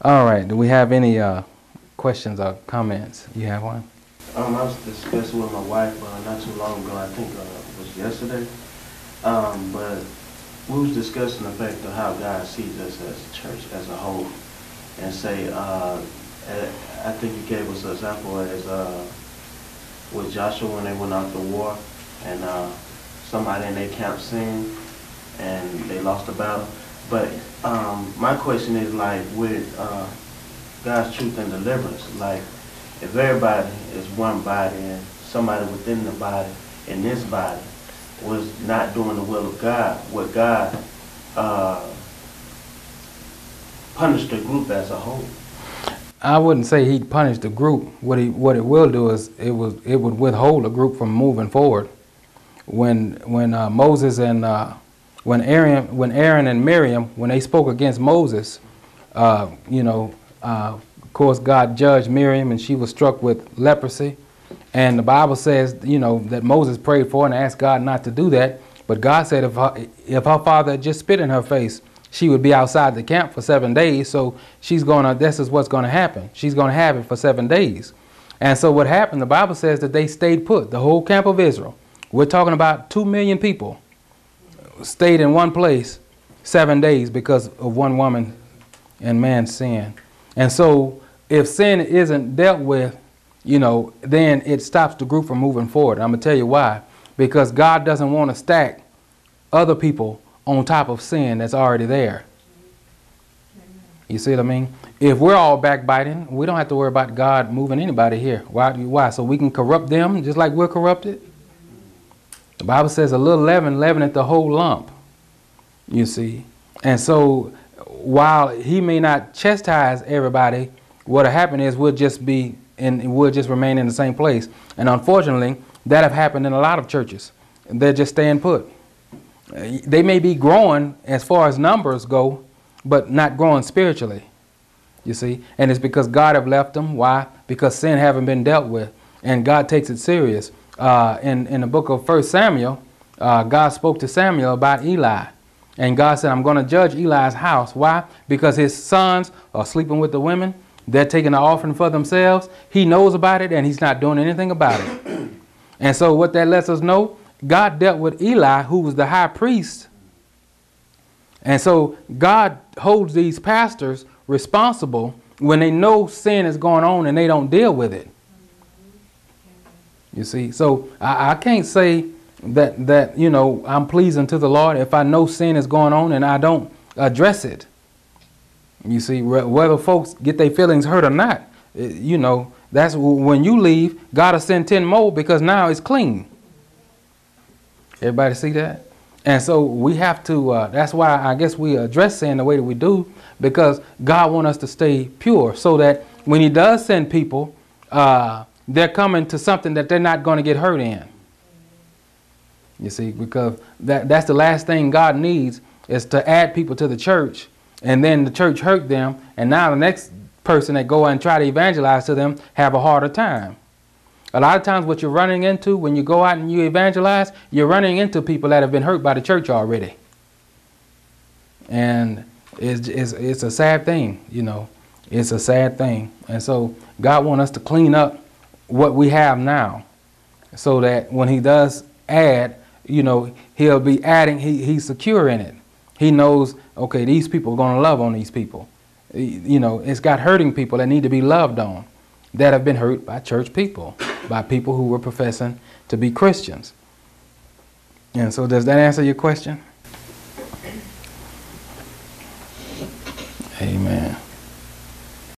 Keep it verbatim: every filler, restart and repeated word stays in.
All right. Do we have any uh, questions or comments? You have one? Um, I was discussing with my wife uh, not too long ago. I think uh, it was yesterday. Um, but we was discussing the fact of how God sees us as a church as a whole, and say, uh, I think you gave us an example as uh, with Joshua when they went out to war, and uh, somebody in their camp sinned, and they lost the battle. But um, my question is, like, with uh, God's truth and deliverance, like, if everybody is one body and somebody within the body and this body was not doing the will of God, would God uh, punish the group as a whole? I wouldn't say he'd punish the group. What he what it will do is it would it would withhold the group from moving forward. When when uh, Moses and uh, when Aaron when Aaron and Miriam, when they spoke against Moses, uh, you know. Uh, Of course, God judged Miriam, and she was struck with leprosy. And the Bible says, you know, that Moses prayed for and asked God not to do that. But God said if her, if her father had just spit in her face, she would be outside the camp for seven days. So she's going to, this is what's going to happen. She's going to have it for seven days. And so what happened, the Bible says that they stayed put, the whole camp of Israel. We're talking about two million people stayed in one place seven days because of one woman and man's sin. And so if sin isn't dealt with, you know, then it stops the group from moving forward. I'm going to tell you why. Because God doesn't want to stack other people on top of sin that's already there. You see what I mean? If we're all backbiting, we don't have to worry about God moving anybody here. Why? Why? So we can corrupt them just like we're corrupted? The Bible says a little leaven leaveneth the whole lump, you see. And so while he may not chastise everybody, what'll happen is we'll just be and we'll just remain in the same place. And unfortunately, that have happened in a lot of churches. They're just staying put. They may be growing as far as numbers go, but not growing spiritually. You see, and it's because God have left them. Why? Because sin haven't been dealt with, and God takes it serious. Uh, in in the book of First Samuel, uh, God spoke to Samuel about Eli. And God said, I'm going to judge Eli's house. Why? Because his sons are sleeping with the women. They're taking the offering for themselves. He knows about it, and he's not doing anything about it. And so what that lets us know, God dealt with Eli, who was the high priest. And so God holds these pastors responsible when they know sin is going on and they don't deal with it. You see, so I, I can't say that that you know I'm pleasing to the Lord if I know sin is going on and I don't address it. You see, whether folks get their feelings hurt or not, you know, that's when you leave, God will send ten more because now it's clean. Everybody see that? And so we have to, uh, that's why I guess we address sin the way that we do, because God wants us to stay pure so that when he does send people, uh, they're coming to something that they're not going to get hurt in. You see, because that, that's the last thing God needs is to add people to the church, and then the church hurt them. And now the next person that go and try to evangelize to them have a harder time. A lot of times what you're running into when you go out and you evangelize, you're running into people that have been hurt by the church already. And it's, it's, it's a sad thing, you know, it's a sad thing. And so God wants us to clean up what we have now so that when he does add, you know, he'll be adding, he, he's secure in it. He knows, okay, these people are going to love on these people. You know, it's got hurting people that need to be loved on, that have been hurt by church people, by people who were professing to be Christians. And so does that answer your question?